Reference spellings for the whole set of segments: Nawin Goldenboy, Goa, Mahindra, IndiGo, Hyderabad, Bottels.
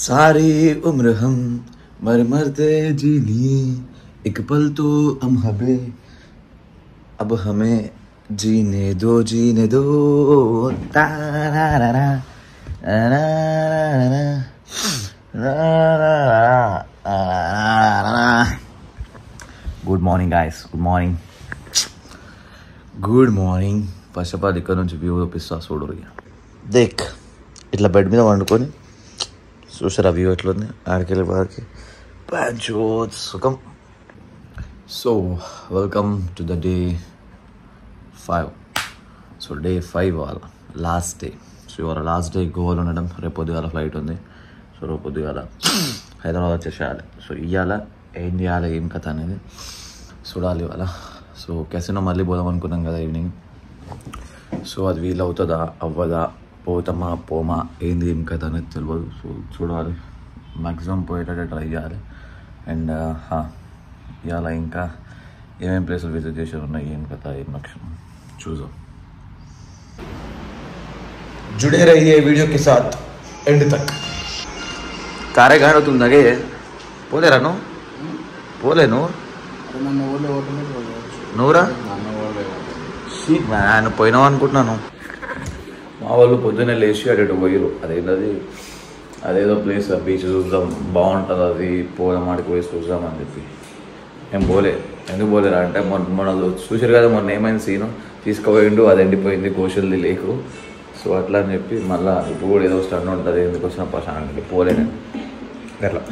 सारी उम्र हम मर मरते जी लिए, एक पल तो अमहबे अब हमें जीने दो, जीने दो। Good morning guys, good morning, good morning. First ఇక్కడ నుంచి వ్యూ చూపిస్తా చూడరు. దేక్ ఇట్లా బెడ్ మీద వండుకొని చూసారు ఆ వ్యూ ఎట్లుంది. ఆడికెళ్ళి బాకి పంచో సుఖం. So welcome to the day 5. So day 5 వాళ్ళ లాస్ట్ డే. సో ఇవాళ లాస్ట్ డే గోవాలో ఉండడం. రేపు పొద్దుగాల ఫ్లైట్ ఉంది. సో రేపు పొద్దుగాల హైదరాబాద్ వచ్చేసేయాలి. సో ఇవాళ ఏం చేయాలి ఏం కథ అనేది చూడాలి ఇవాళ. సో కెసినో మళ్ళీ పోదాం అనుకున్నాం కదా ఈవినింగ్. సో అది వీలవుతుందా అవ్వదా, పోతామా పోమా, ఏంది ఏం కదా అనేది తెలియదు. సో చూడాలి, మ్యాక్సిమం పోయేటట్టు ట్రై చేయాలి. అండ్ ఇవాళ ఇంకా ఏమేమి ప్లేసులు విజిట్ చేసి ఉన్నాయి, ఏం కదా ఏం లక్షణం చూసాం. జుడే రహియే వీడియోకి సాత్ ఎండ్ తక్. కారే గాడి అవుతుందగే పోలేరా నువ్వు? పోలేను నువ్వురా, ఆయన పోయినావు అనుకుంటున్నాను. మా వాళ్ళు పొద్దున్నే లేచి అటు పోయారు. అదేంటది అదేదో ప్లేస్, ఆ బీచ్ చూద్దాం బాగుంటుంది అది పోదాం ఆడికి పోయి చూద్దాం అని చెప్పి మేము పోలే. ఎందుకు పోలేరా అంటే మొన్న చూసారు కదా మొన్న ఏమైంది సీను, తీసుకుపోయిండు అది ఎండిపోయింది కోశల్ది లేకు. సో అట్లా అని చెప్పి మళ్ళీ ఇప్పుడు కూడా ఏదో స్టన్ ఉంటుంది ఎందుకు వచ్చిన ప్రశాంతి పోలే నేను. అట్లా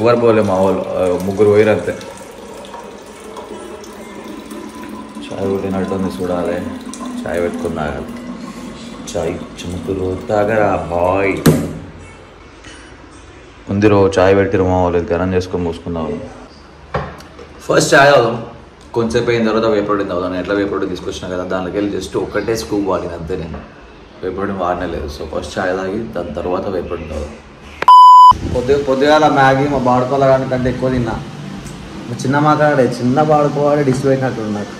ఎవరు పోలే, మా వాళ్ళు ముగ్గురు పోయారు అంతే. చాయ్ కొట్టినట్టుంది చూడాలి, చాయ్ పెట్టుకుని తాగాలి. చాయ్ చిముకులు తాగరా బాయ్ ఉందిరో. చాయ్ పెట్టిరు మా వాళ్ళు, గరం చేసుకొని మూసుకున్నాము. ఫస్ట్ చాయ్ అవుదాం, కొంచెంసేపు అయిన తర్వాత వేపొడి తాగుదాం. ఎట్లా వేపొడి తీసుకొచ్చినా కదా, దానికి వెళ్ళి జస్ట్ ఒకటే స్కూప్ వాడిన అంతే. నేను వేపొడి వాడనే లేదు. సో ఫస్ట్ చాయ్ తాగి దాని తర్వాత వేపొడి తాగుదాం. పొద్దుగాల మ్యాగీ మా బాడుకోవాల దానికంటే ఎక్కువ తిన్నా. చిన్న మాట్లాడే చిన్న బాడుకోవాలి డిస్ పెట్టినట్లున్నారు.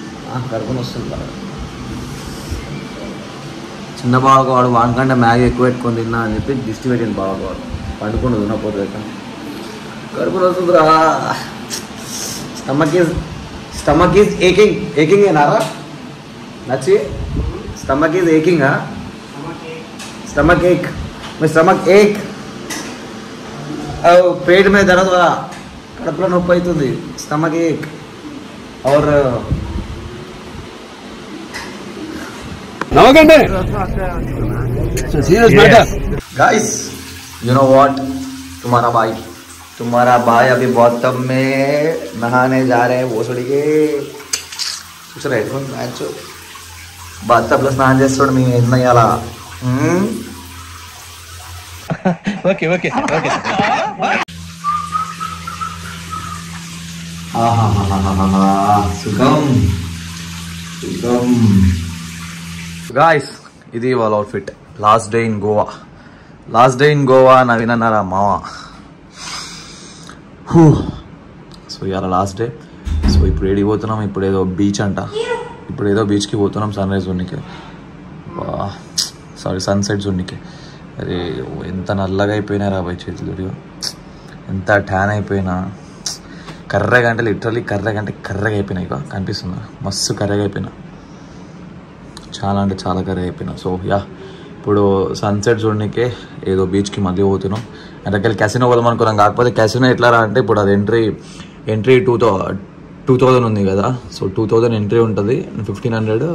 కడుపుని వస్తుంది బాగా. చిన్న బావకవాడు వానికంటే మ్యాగీ ఎక్కువ పెట్టుకొని తిన్నా అని చెప్పి దిష్టి పెట్టింది బావకవాడు. పండుకొని తినకపోతే కడుపుని వస్తుందిరా. Stomach is aching. ఏకింగ్ ఏనారా నచ్చి? స్టమక్ ఈజ్ ఏకింగా? స్టమక్ ఏక్ మీ స్టమక్ ఏక్ పేట్ మీద దరద, కడుపులో నొప్పి అవుతుంది. స్టమక్ ఏక్ ఆర్ भाई तुम्हारा भाई अभी बॉटल में नहाने जा रहे हैं. वो छोड़ी के कुछ हेडफोन बात प्लस नहाने छोड़ मी नहीं आला. Okay okay okay. सुगम सुगम గాయస్ ఇది వాళ్ళ outfit. Last day in Goa, last day in Goa Naveen అన్నారా మావా. సో ఇవాళ లాస్ట్ డే. సో ఇప్పుడు ఏడికి పోతున్నాం? ఇప్పుడు ఏదో బీచ్ అంట. ఇప్పుడు ఏదో బీచ్కి పోతున్నాం సన్ రైజ్ ఉన్నకి, సారీ సన్సెట్స్ ఉన్నకి. అరే ఎంత నల్లగా అయిపోయినా రాబోయే చేతులు, ఎంత ట్యాన్ అయిపోయినా. కర్రగా అంటే లిటరలీ కర్రగా అంటే కర్రగా అయిపోయినా. ఇక కనిపిస్తుందా మస్తు కర్రగా అయిపోయినా, చాలా అంటే చాలా కర్రీ అయిపోయినా. సో యా ఇప్పుడు సన్సెట్ చూడనికే ఏదో బీచ్కి మళ్ళీ పోతున్నాం. అంటే అక్కడ క్యాసినో పోదాం అనుకున్నాం. కాకపోతే క్యాసినో ఎట్లా అంటే ఇప్పుడు అది ఎంట్రీ 2000 ఉంది కదా. సో 2000 ఎంట్రీ ఉంటుంది, 1500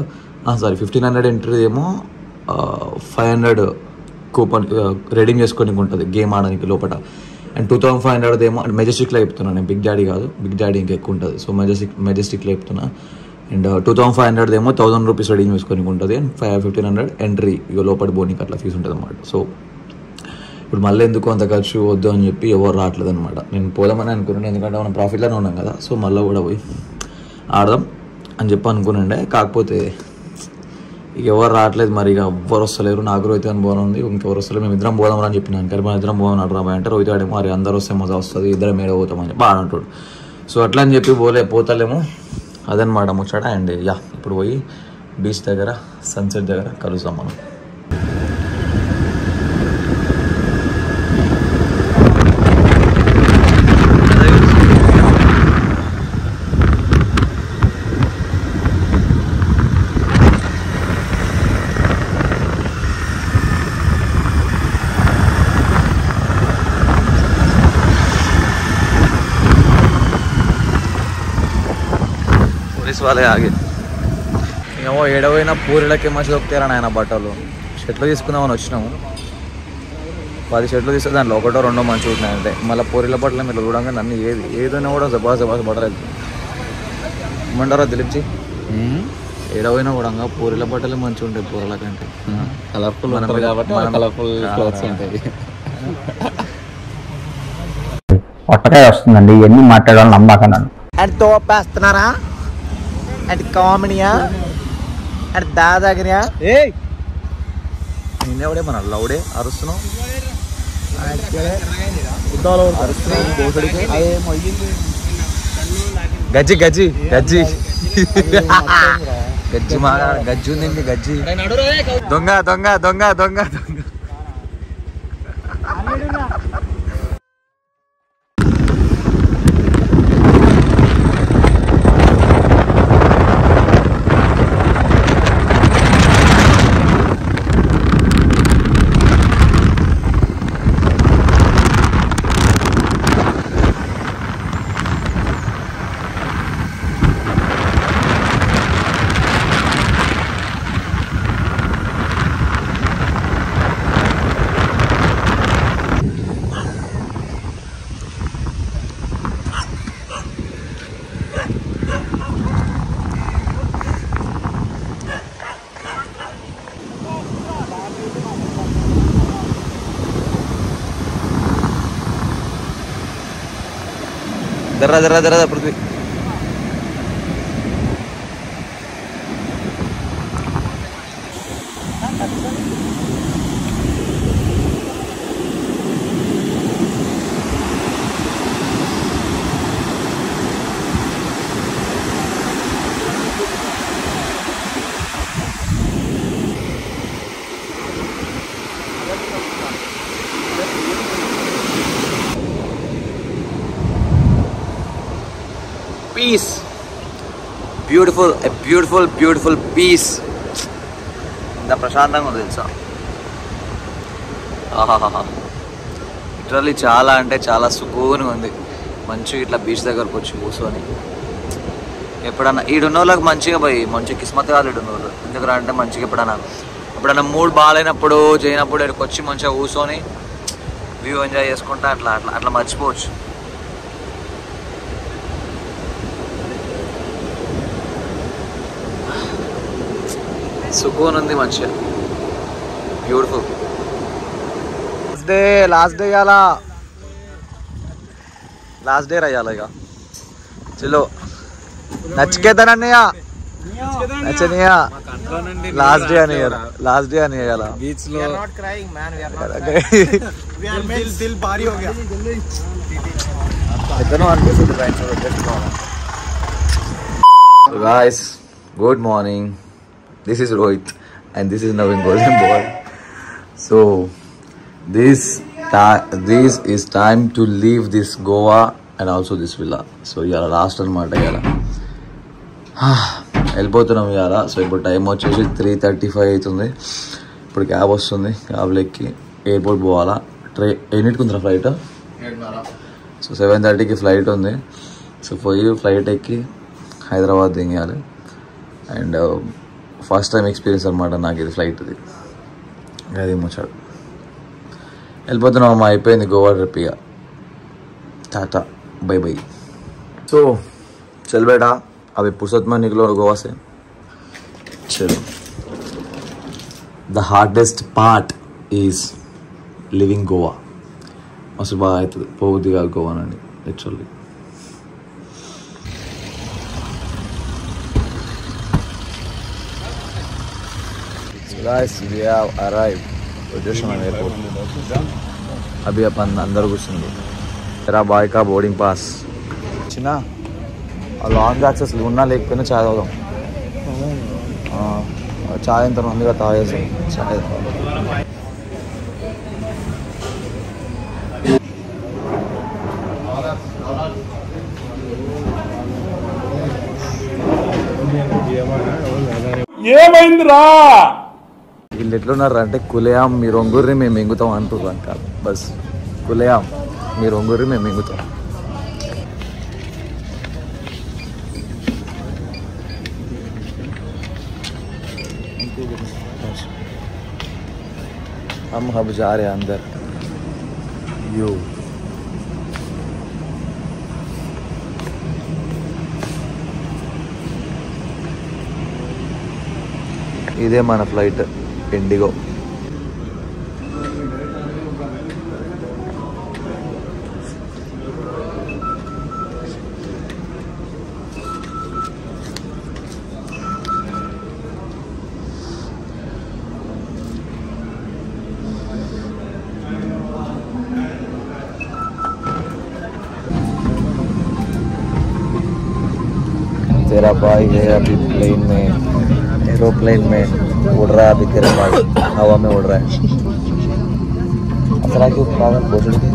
సారీ 1500 ఎంట్రీ ఏమో 500 కూపన్ రెడీమ్ చేసుకోనికి ఉంటుంది గేమ్ ఆడడానికి లోపల. అండ్ 2500 ఏమో అంటే మెజెస్టిక్లో చెప్తున్నాను నేను, బిగ్ డాడీ కాదు. బిగ్ డాడీ ఇంకా ఎక్కువ ఉంటుంది. సో మెజెస్టిక్లో చెప్తున్నా. అండ్ 2500 ఏమో 1000 రూపీస్ రెడీ చేసుకొని ఉంటుంది. అండ్ 1500 ఎంట్రీ ఇక లోపల బోనికి అట్లా ఫీజు ఉంటుంది అనమాట. సో ఇప్పుడు మళ్ళీ ఎందుకు అంత ఖర్చు వద్దు అని చెప్పి ఎవరు రావట్లేదు అనమాట. నేను పోదామని అనుకున్నాను, ఎందుకంటే మనం ప్రాఫిట్లోనే ఉన్నాం కదా. సో మళ్ళీ కూడా పోయి ఆడదాం అని చెప్పి అనుకున్నాండే. కాకపోతే ఇక ఎవరు రావట్లేదు, మరి ఇక ఎవరు వస్తలేరు. నాకు రోహిత్ అని పోవడం ఉంది, ఇంకెవరు వస్తలేరు. మేము ఇద్దరం పోదాం అని చెప్పినాను, కానీ మనం ఇద్దరం పోదాం అడరా అంటే రోహిత్ ఆడేమో మరి అందరూ వస్తే మజా వస్తుంది, ఇద్దరం ఏడ పోతామని చెప్పి ఆడ అంటాడు. సో అట్లా అని చెప్పి పోతలేము అదనమాట ముచ్చాడ. అండ్ యా ఇప్పుడు పోయి బీచ్ దగ్గర సన్సెట్ దగ్గర కలుస్తాం మనం. బీచెస్ వాళ్ళే ఆగి ఏమో ఏడవైనా పూరిళ్ళకి మంచి దొరుకుతారా నాయన బట్టలు. షర్ట్లు తీసుకుందామని వచ్చినాము, 10 షర్ట్లు తీస్తే దాంట్లో ఒకటో రెండో మంచి ఉంటున్నాయంటే మళ్ళీ పూరిళ్ళ బట్టలు మీరు చూడంగా నన్ను ఏది ఏదైనా కూడా జబాస్ జబాస్ బట్టలు ఇమ్మంటారా దిలీప్జీ? ఏడవైనా కూడా పూరిళ్ళ బట్టలు మంచి ఉంటాయి పూరల కంటే, కలర్ఫుల్ కలర్ఫుల్ క్లాత్స్ ఉంటాయి. కొత్తగా వస్తుందండి ఇవన్నీ మాట్లాడాలని నమ్మాకన్నాను. అండ్ తోపేస్తున్నారా అండ్ కామెడీయా అండ్ దాదాగిరియా నిన్నెవడే మన లౌడే అరుస్తున్నాం గజ్జి గజ్జి గజ్జి గజ్జి మా గజ్జి ఉందండి గజ్జి దొంగ దొంగ దొంగ దొంగ దొంగ. जरा जरा जरा पृथ्वी peace, beautiful, a beautiful, beautiful peace. The prashanthanga telsa aha literally chaala ante chaala sukoonga undi manchi itla beach dagarku vachi kusoni eppadana idunnolaku manchiga bhai manchi kismat gaadu idunnoru endukara ante manchiga eppadana mood baalainappudu jeyinappudu edku vachi manchiga kusoni view enjoy cheskunta atla atla atla marchipochu. సుకూన్ ఉంది మంచిగా beautiful. Last day ఇవాళ, last day రాయాలి ఇక చలో నచ్చికేతనన్నయ్య నచ్చనయ్య last day అని లాస్ట్ డే అని ఇవాళ బీచ్లో ఎక్కడో అనిపిస్తుంది. Guys good morning. This is Rohit and this is Nawin Goldenboy. So this is time to leave this Goa and also this villa. So yara last anamata yara elpothunam yara. So ipo time ochesi 3:35 aitundi. Ipudu cab ostundi, cab lekki airport povala. Train enitundra flight 7:30. So 7:30 ki flight undi. So for you flight ekki Hyderabad dingeyali. And first time experience అనమాట నాకు ఇది flight. ఇది అదేమో చాడు వెళ్ళిపోతున్నాం అమ్మ, అయిపోయింది Goa trip ఇక tata bye by. So చల్ బేటా అవి పురుషోత్తమ నికులో గోవాసే చలో. The hardest part is living Goa. మస్తు బాగా అవుతుంది పోగుద్ది కాదు గోవానండి literally. Guys, we have arrived to Jeshman Airport. अभी अपन अंदर घुसेंगे. तेरा बाइक का बोर्डिंग पास चिना और लॉन्ग एक्सेस लूना लेक पे ना चाय होगा. हाँ चाय इंतज़ार हमने का ताया से चाय. ये महिंद्रा వీళ్ళు ఎట్లున్నారంటే కులయాం మీ రొంగుర్రి మేము ఎంగుతాం అంటున్నాం కాదు, బస్ కులయాం మీ రొంగుర్రి మేము ఎంగుతాం. हम अब जा रहे हैं अंदर। यो ఇదే మన ఫ్లైట్ ఇండిగో। तेरा भाई है अभी प्लेन में, एरोप्लेन में उड़ रहा है अभी। तेरा भाई हवा में उड़ रहा है। असला क्यों पागल बोल रहे थे?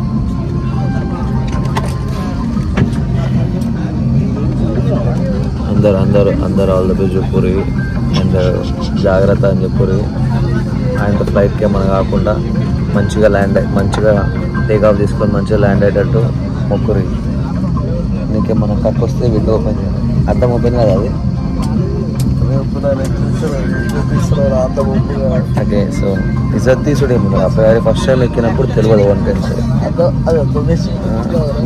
अंदर अंदर अंदर आल जो पूरी अंड जाग्रत అని చెప్పారు। అండ్ ఫ్లైట్ కే మన కాకుండా మంచిగా ల్యాండ్ అయ్యి మంచిగా టేక్ ఆఫ్ తీసుకొని మంచిగా ల్యాండ్ అయ్యేటట్టు మొక్కురి। నీకే మన కప్ వస్తే విండో ఓపెన్ చేయాలి। అర్థం ఓపెన్ కాదు అది। ఓకే సో ఇజ్జత్ తీసుడే ముందు అబ్బాయి ఫస్ట్ టైం ఎక్కినప్పుడు తెలియదు వన్ టైం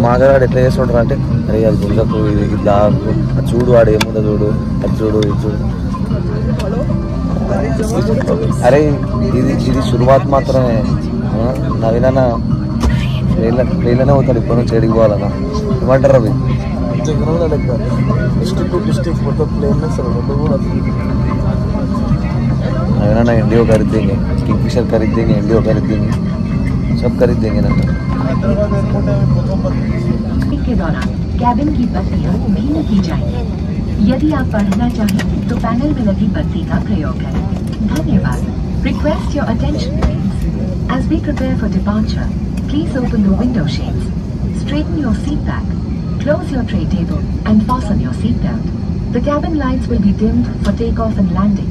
మాగరాడు ఎట్లా చేస్తుంటారు అంటే అరే అది గుండకు ఇది దాకు అది చూడు వాడు ఏముందో చూడు అది చూడు ఇది చూడు అరే ఇది ఇది శురువాత్ మాత్రమే। నవీనన్న ప్లేన్లోనే పోతాడు ఇప్పుడు నుంచి ఎడికి పోవాలన్నా ఏమంటారు అవి ना इंडियो खरीद देंगे, किंगफिशर खरीद देंगे, इंडियो खरीद देंगे, सब खरीद देंगे ना। के दौरान कैबिन की बत्तियाँ धीमी की जाएंगी। यदि आप पढ़ना चाहें तो पैनल में लगी बत्ती का प्रयोग करें। धन्यवाद। Request your attention please as we prepare for departure. Please open the window shades, straighten your seat back, close your tray table and fasten your seat belt. The cabin lights will be dimmed for takeoff and landing.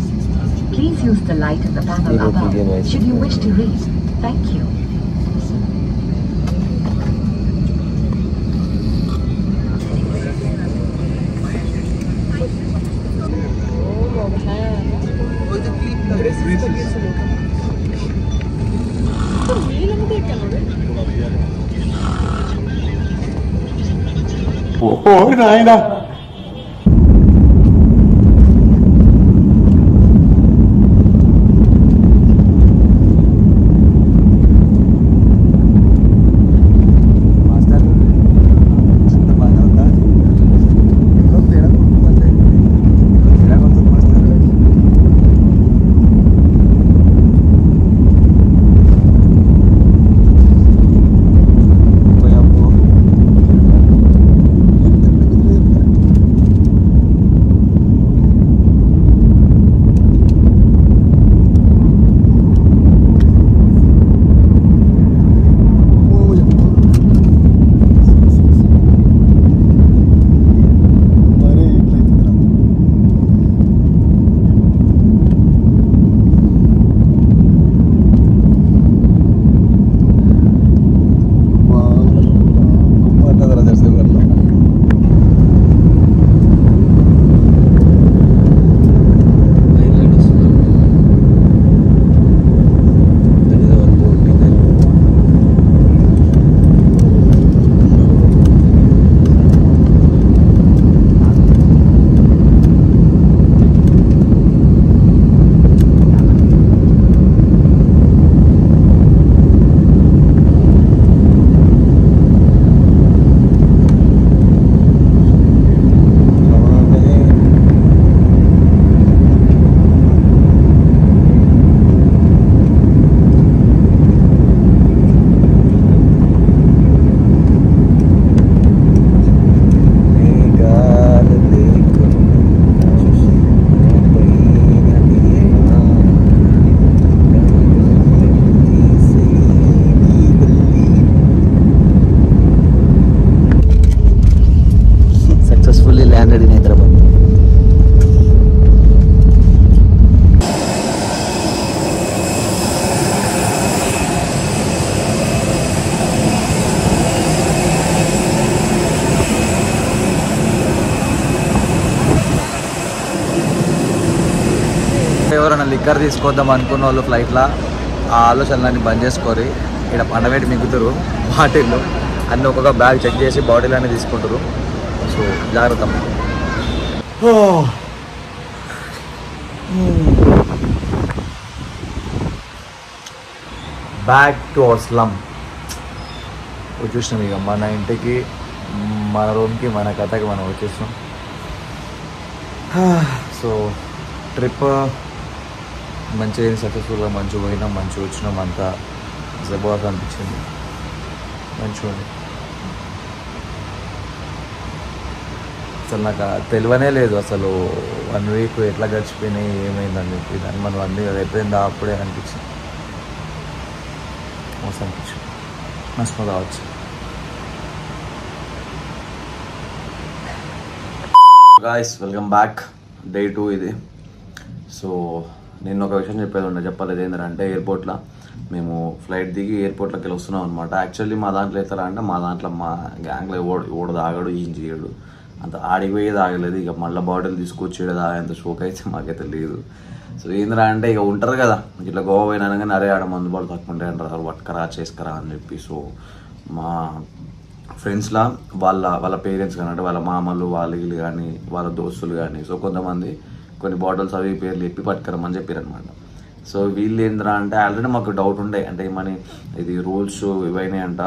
Please use the light in the panel above should you wish to read. Thank you. और नाइना ఎవరైనా liquor తీసుకొద్దాం అనుకున్న వాళ్ళు ఫ్లైట్లో ఆ ఆలోచనలన్నీ బంద్ చేసుకొని ఇక్కడ పండబెట్టి మిగుతారు బాటిల్లో అన్నీ ఒక్కొక్క బ్యాగ్ చెక్ చేసి బాటిల్ అనేది తీసుకుంటారు. సో జాగ్రత్త. Back to our slum. వచ్చేసినాం ఇక మన ఇంటికి, మన రూమ్కి, మన కథకి మనం వచ్చేసినాం. సో ట్రిప్ మంచిగా సక్సెస్ఫుల్గా మంచిగా పోయినాం, మంచిగా వచ్చినాం, అంతా జబర్దస్త్ అనిపించింది, మంచిగా ఉంది. అసలు నాకు తెలియనే లేదు అసలు 1 వీక్ ఎట్లా గడిచిపోయినాయి ఏమైందని చెప్పి, దాన్ని మనం అన్నీ ఎప్పుడైందా అప్పుడే అనిపించింది, మస్తు అనిపించింది, మస్తు కావచ్చు. గాయస్ వెల్కమ్ బ్యాక్, డే 2 ఇది. సో నేను ఒక విషయం చెప్పేది ఉండే, చెప్పలేదు ఏంటంటే ఎయిర్పోర్ట్లో మేము ఫ్లైట్ దిగి ఎయిర్పోర్ట్లోకి వెళ్ళి వస్తున్నాం అనమాట. యాక్చువల్లీ మా దాంట్లో ఎత్తరా అంటే మా దాంట్లో మా గ్యాంగ్లో ఓడ తాగాడు, ఈయన చేయడు, అంత ఆడిపోయేది ఆగలేదు. ఇక మళ్ళీ బాటిల్ తీసుకొచ్చేది ఆగేంత షోక్ అయితే మాకైతే లేదు. సో ఏంద్రా అంటే ఇక ఉంటారు కదా ఇట్లా గోవా పోయినా కానీ అరే ఆడ మందు బాటలు తక్కువ ఉంటాయి అంటారు, పట్టుకరా చేసుకురా అని చెప్పి. సో మా ఫ్రెండ్స్లా వాళ్ళ పేరెంట్స్ కానీ అంటే వాళ్ళ మామలు వాళ్ళు కానీ వాళ్ళ దోస్తులు కానీ సో కొంతమంది కొన్ని బాటిల్స్ అవి పేర్లు చెప్పి పట్టుకురమ్మని చెప్పారనమాట. సో వీళ్ళు ఏంద్రా అంటే ఆల్రెడీ మాకు డౌట్ ఉండే, అంటే ఏమని ఇది రూల్స్ ఇవన్నీ అంట,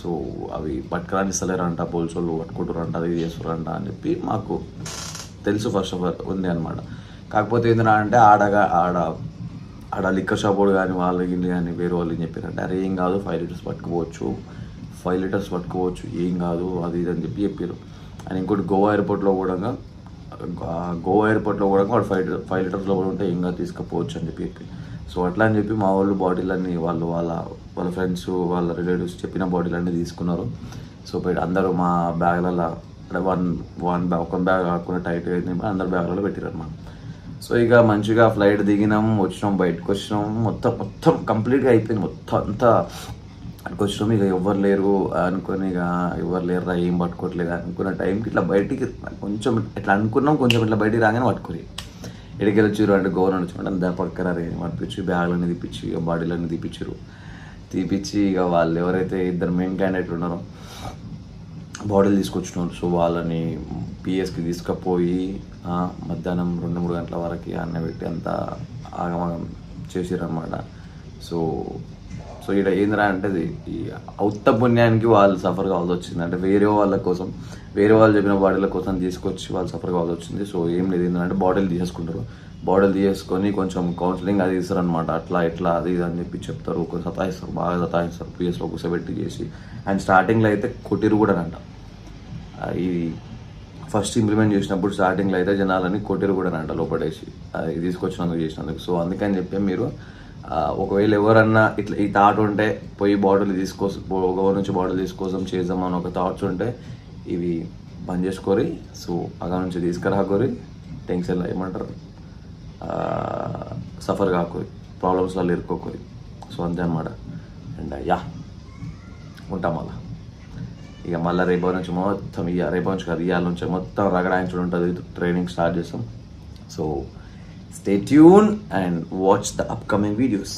సో అవి పట్టుకురాని ఇస్తలేరంట, పోలీసు వాళ్ళు పట్టుకుంటారంట, అది చేస్తారంట అని చెప్పి మాకు తెలుసు ఫస్ట్ ఆఫ్ ఆల్ ఉంది అనమాట. కాకపోతే ఏంద్రా అంటే ఆడ లిక్కర్ షాప్ వాడు కానీ వాళ్ళు వీళ్ళు కానీ వేరే వాళ్ళు ఏం చెప్పారంటే అరే ఏం కాదు 5 లీటర్స్ పట్టుకోవచ్చు, 5 లీటర్స్ పట్టుకోవచ్చు, ఏం కాదు అది ఇది అని చెప్పి చెప్పారు. అండ్ ఇంకోటి గోవా ఎయిర్పోర్ట్లో కూడా వాడు 5 లీటర్స్లో కూడా ఉంటే ఇంకా తీసుకుపోవచ్చు అని చెప్పి. సో అట్లా అని చెప్పి మా వాళ్ళు బాటిల్ అన్నీ వాళ్ళు వాళ్ళ ఫ్రెండ్స్ వాళ్ళ రిలేటివ్స్ చెప్పిన బాటిల్ అన్నీ తీసుకున్నారు. సో బయట అందరూ మా బ్యాగ్లలో అంటే ఒక బ్యాగ్ కాకుండా టైట్గా అయితే అందరు బ్యాగ్లలో పెట్టారనమాట. సో ఇక మంచిగా ఫ్లైట్ దిగినాం, వచ్చినాం, బయటకు వచ్చినాం, మొత్తం కంప్లీట్గా అయిపోయింది, మొత్తం అంతా అక్కడికి వచ్చినాం. ఇక ఎవరు లేరు అనుకుని ఇక ఎవరు లేరురా ఏం పట్టుకోవట్లేదు అనుకున్న టైంకి ఇట్లా బయటికి కొంచెం ఇట్లా అనుకున్నాం, కొంచెం ఇట్లా బయటికి రాగానే పట్టుకోరు. ఎడికెళ్ళి వచ్చారు అంటే గవర్నర్ వచ్చామంటే అంత పక్కరారు పట్టించి బ్యాగులు అనేది తిప్పించి ఇక బాడీలు అనేది తీపిచ్చి ఇక వాళ్ళు ఎవరైతే ఇద్దరు మెయిన్ క్యాండిడేట్లు ఉన్నారో బాడీలు తీసుకొచ్చినారు. సో వాళ్ళని పిఎస్కి తీసుకుపోయి మధ్యాహ్నం 2-3 గంటల వరకు అన్నబెట్టి అంతా ఆగమగం చేసారనమాట. సో సో ఇక్కడ ఏంద్రా అంటే ఈ ఔత్త పుణ్యానికి వాళ్ళు సఫర్ కావాల్సి వచ్చింది, అంటే వేరే వాళ్ళ కోసం వేరే వాళ్ళు చెప్పిన బాటిల్ కోసం తీసుకొచ్చి వాళ్ళు సఫర్ కావాల్సి వచ్చింది. సో ఏం లేదు ఏంటంటే బాటిల్ తీసేసుకుంటారు, బాటిల్ తీసేసుకొని కొంచెం కౌన్సిలింగ్ అది ఇస్తారు అనమాట, అట్లా ఇట్లా అది ఇది అని చెప్పి చెప్తారు, కొంచెం సతాయిస్తారు, బాగా సతాయిస్తారు, పిఎస్లో కూర్చోబెట్టి చేసి. అండ్ స్టార్టింగ్లో అయితే కొట్టిరు కూడా అంట, ఇది ఫస్ట్ ఇంప్లిమెంట్ చేసినప్పుడు స్టార్టింగ్లో అయితే జనాలని కొట్టిరు కూడా అంట లోపడేసి ఇది తీసుకొచ్చినందుకు చేసినందుకు. సో అందుకని చెప్పి మీరు ఒకవేళ ఎవరన్నా ఇట్లా ఈ థాట్ ఉంటే పోయి బాటిల్ తీసుకోసం గోవా నుంచి బాటిల్ తీసుకోసం చేద్దాం అని ఒక థాట్స్ ఉంటే ఇవి బంద్ చేసుకోరి. సో అక్కడ నుంచి తీసుకురాకోరి, టెన్షన్ ఏమంటారు సఫర్ కాకోరి, ప్రాబ్లమ్స్లలో ఇరుక్కోకూరి. సో అంతే అనమాట. అండ్ యా ఉంటాం మళ్ళా, ఇక మళ్ళీ రేపటి నుంచి మొత్తం రేపటి నుంచి కాదు ఇవాళ నుంచి మొత్తం రగడాయించడం ఉంటుంది, ట్రైనింగ్ స్టార్ట్ చేస్తాం. So stay tuned and watch the upcoming videos.